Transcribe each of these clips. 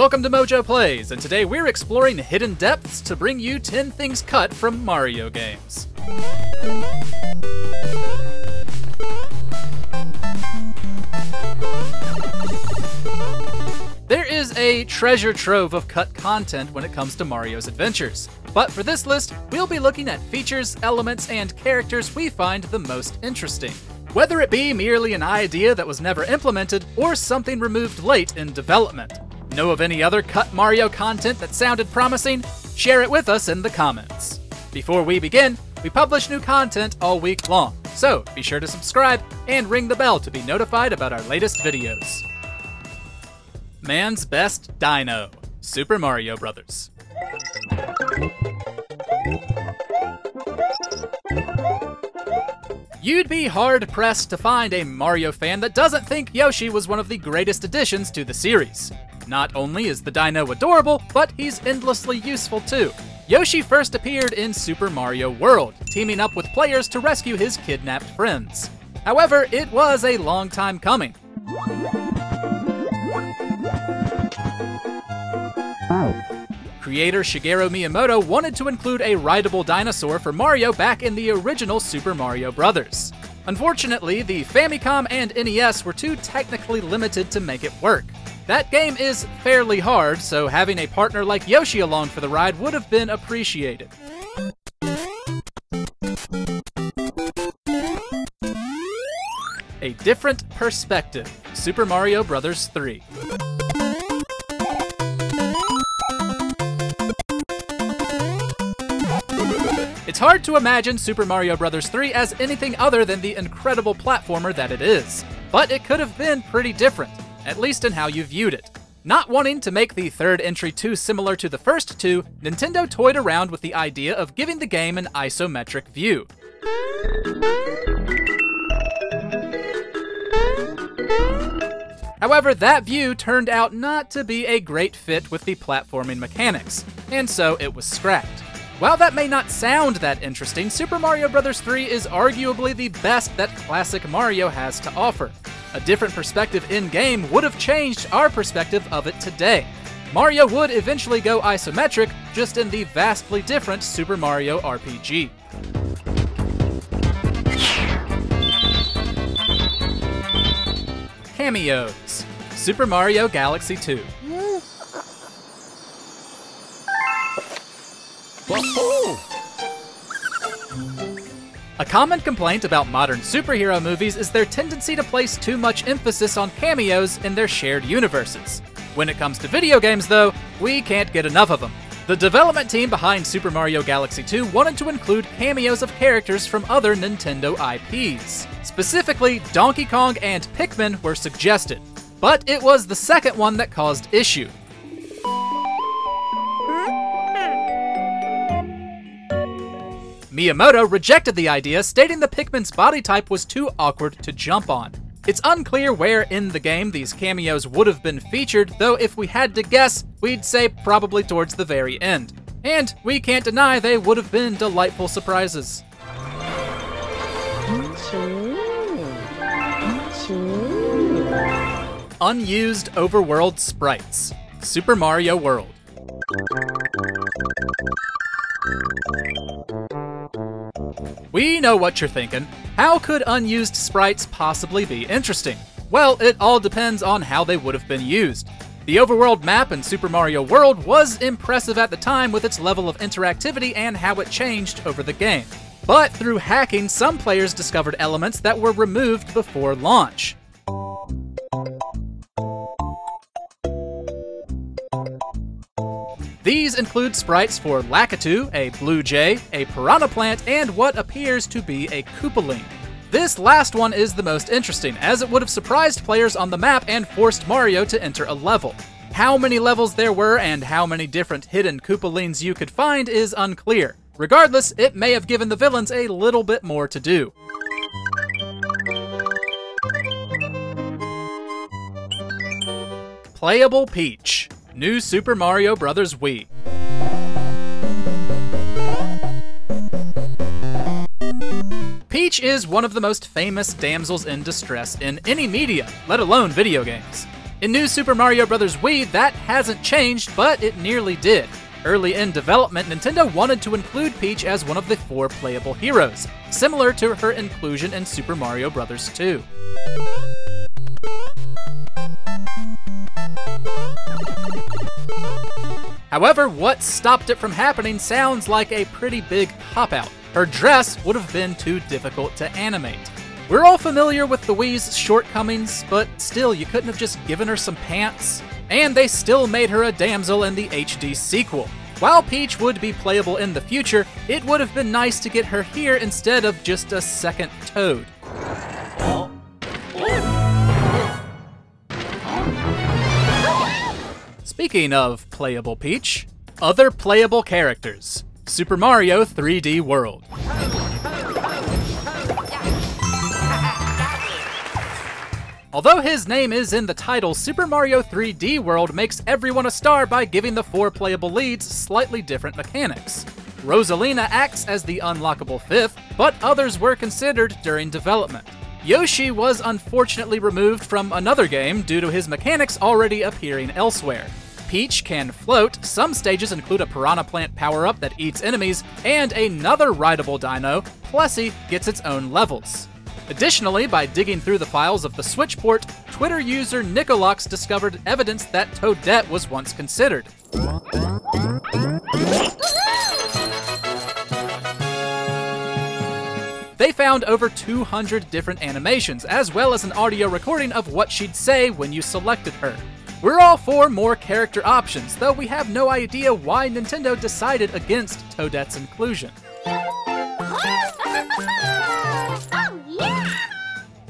Welcome to Mojo Plays, and today we're exploring hidden depths to bring you 10 things cut from Mario games. There is a treasure trove of cut content when it comes to Mario's adventures. But for this list, we'll be looking at features, elements, and characters we find the most interesting. Whether it be merely an idea that was never implemented, or something removed late in development. Know of any other cut Mario content that sounded promising? Share it with us in the comments. Before we begin, we publish new content all week long, so be sure to subscribe and ring the bell to be notified about our latest videos. Man's Best Dino, Super Mario Bros. You'd be hard-pressed to find a Mario fan that doesn't think Yoshi was one of the greatest additions to the series. Not only is the dino adorable, but he's endlessly useful too. Yoshi first appeared in Super Mario World, teaming up with players to rescue his kidnapped friends. However, it was a long time coming. Creator Shigeru Miyamoto wanted to include a rideable dinosaur for Mario back in the original Super Mario Bros. Unfortunately, the Famicom and NES were too technically limited to make it work. That game is fairly hard, so having a partner like Yoshi along for the ride would have been appreciated. A Different Perspective, Super Mario Bros. 3. It's hard to imagine Super Mario Bros. 3 as anything other than the incredible platformer that it is, but it could have been pretty different, at least in how you viewed it. Not wanting to make the third entry too similar to the first two, Nintendo toyed around with the idea of giving the game an isometric view. However, that view turned out not to be a great fit with the platforming mechanics, and so it was scrapped. While that may not sound that interesting, Super Mario Bros. 3 is arguably the best that classic Mario has to offer. A different perspective in-game would have changed our perspective of it today. Mario would eventually go isometric, just in the vastly different Super Mario RPG. Cameos, Super Mario Galaxy 2. A common complaint about modern superhero movies is their tendency to place too much emphasis on cameos in their shared universes. When it comes to video games, though, we can't get enough of them. The development team behind Super Mario Galaxy 2 wanted to include cameos of characters from other Nintendo IPs. Specifically, Donkey Kong and Pikmin were suggested, but it was the second one that caused issue. Miyamoto rejected the idea, stating the Pikmin's body type was too awkward to jump on. It's unclear where in the game these cameos would have been featured, though if we had to guess, we'd say probably towards the very end. And we can't deny they would have been delightful surprises. Unused overworld sprites, Super Mario World. We know what you're thinking. How could unused sprites possibly be interesting? Well, it all depends on how they would have been used. The overworld map in Super Mario World was impressive at the time with its level of interactivity and how it changed over the game. But through hacking, some players discovered elements that were removed before launch. These include sprites for Lakitu, a blue jay, a piranha plant, and what appears to be a Koopaling. This last one is the most interesting, as it would have surprised players on the map and forced Mario to enter a level. How many levels there were and how many different hidden Koopalings you could find is unclear. Regardless, it may have given the villains a little bit more to do. Playable Peach, New Super Mario Bros. Wii. Peach is one of the most famous damsels in distress in any media, let alone video games. In New Super Mario Bros. Wii, that hasn't changed, but it nearly did. Early in development, Nintendo wanted to include Peach as one of the 4 playable heroes, similar to her inclusion in Super Mario Bros. 2. However, what stopped it from happening sounds like a pretty big cop-out. Her dress would have been too difficult to animate. We're all familiar with the Wii's shortcomings, but still, you couldn't have just given her some pants? And they still made her a damsel in the HD sequel. While Peach would be playable in the future, it would have been nice to get her here instead of just a second Toad. Speaking of playable Peach, other playable characters. Super Mario 3D World. Although his name is in the title, Super Mario 3D World makes everyone a star by giving the 4 playable leads slightly different mechanics. Rosalina acts as the unlockable 5th, but others were considered during development. Yoshi was unfortunately removed from another game due to his mechanics already appearing elsewhere. Peach can float, some stages include a piranha plant power-up that eats enemies, and another rideable dino, Plessy, gets its own levels. Additionally, by digging through the files of the Switch port, Twitter user Nicolux discovered evidence that Toadette was once considered. They found over 200 different animations, as well as an audio recording of what she'd say when you selected her. We're all for more character options, though we have no idea why Nintendo decided against Toadette's inclusion.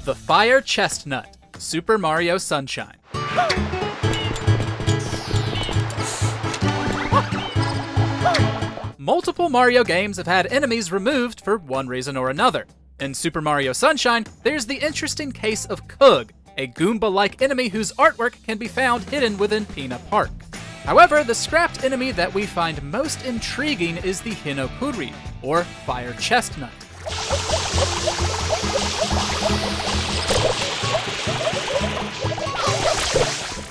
The Fire Chestnut, Super Mario Sunshine. Multiple Mario games have had enemies removed for one reason or another. In Super Mario Sunshine, there's the interesting case of Koog, a Goomba-like enemy whose artwork can be found hidden within Pina Park. However, the scrapped enemy that we find most intriguing is the Hinopuri, or Fire Chestnut.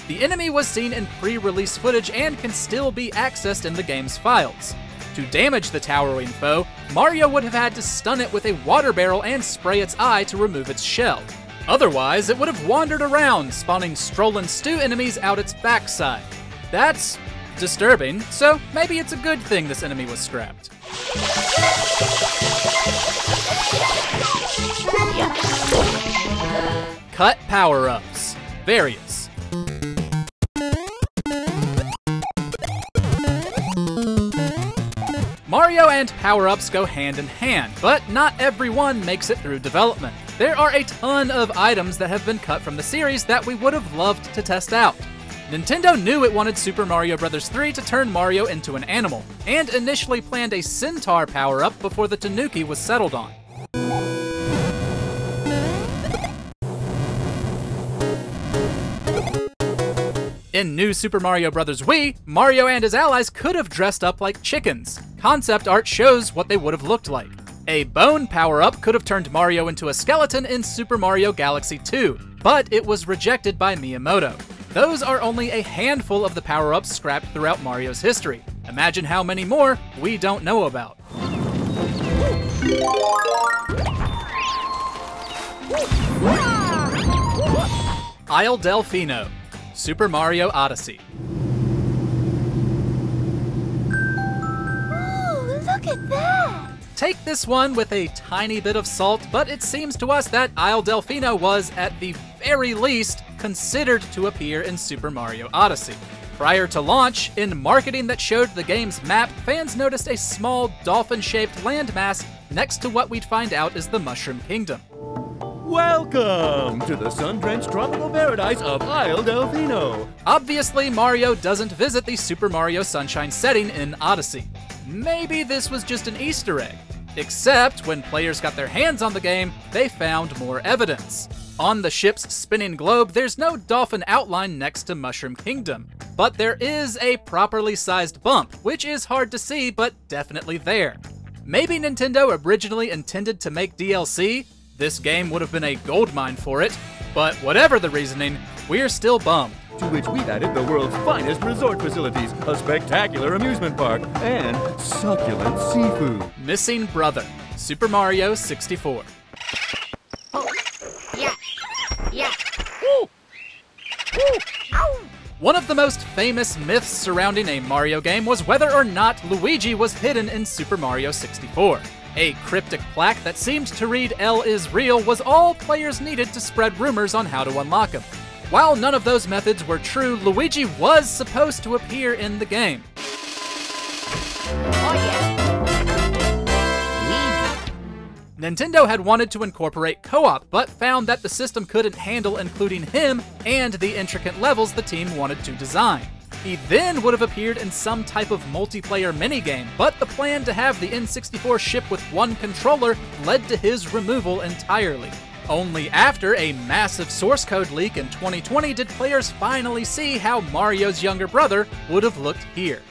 The enemy was seen in pre-release footage and can still be accessed in the game's files. To damage the towering foe, Mario would have had to stun it with a water barrel and spray its eye to remove its shell. Otherwise, it would have wandered around, spawning Stroll and Stew enemies out its backside. That's disturbing, so maybe it's a good thing this enemy was scrapped. Cut power-ups. Various. Mario and power-ups go hand in hand, but not everyone makes it through development. There are a ton of items that have been cut from the series that we would have loved to test out. Nintendo knew it wanted Super Mario Bros. 3 to turn Mario into an animal, and initially planned a centaur power-up before the Tanooki was settled on. In New Super Mario Bros. Wii, Mario and his allies could have dressed up like chickens. Concept art shows what they would have looked like. A bone power-up could have turned Mario into a skeleton in Super Mario Galaxy 2, but it was rejected by Miyamoto. Those are only a handful of the power-ups scrapped throughout Mario's history. Imagine how many more we don't know about. Isle Delfino, Super Mario Odyssey. Look at that! Take this one with a tiny bit of salt, but it seems to us that Isle Delfino was, at the very least, considered to appear in Super Mario Odyssey. Prior to launch, in marketing that showed the game's map, fans noticed a small dolphin-shaped landmass next to what we'd find out is the Mushroom Kingdom. Welcome to the sun-drenched tropical paradise of Isle Delfino! Obviously, Mario doesn't visit the Super Mario Sunshine setting in Odyssey. Maybe this was just an Easter egg. Except, when players got their hands on the game, they found more evidence. On the ship's spinning globe, there's no dolphin outline next to Mushroom Kingdom. But there is a properly sized bump, which is hard to see, but definitely there. Maybe Nintendo originally intended to make DLC? This game would have been a goldmine for it, but whatever the reasoning, we're still bummed. To which we've added the world's finest resort facilities, a spectacular amusement park, and succulent seafood. Missing brother, Super Mario 64. Oh, yeah, yeah. Ooh. Ooh. Ow. One of the most famous myths surrounding a Mario game was whether or not Luigi was hidden in Super Mario 64. A cryptic plaque that seemed to read "L is real" was all players needed to spread rumors on how to unlock him. While none of those methods were true, Luigi was supposed to appear in the game. Oh, yeah. Nintendo had wanted to incorporate co-op, but found that the system couldn't handle including him and the intricate levels the team wanted to design. He then would have appeared in some type of multiplayer minigame, but the plan to have the N64 ship with one controller led to his removal entirely. Only after a massive source code leak in 2020 did players finally see how Mario's younger brother would have looked here.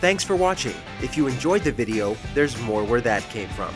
Thanks for watching. If you enjoyed the video, there's more where that came from.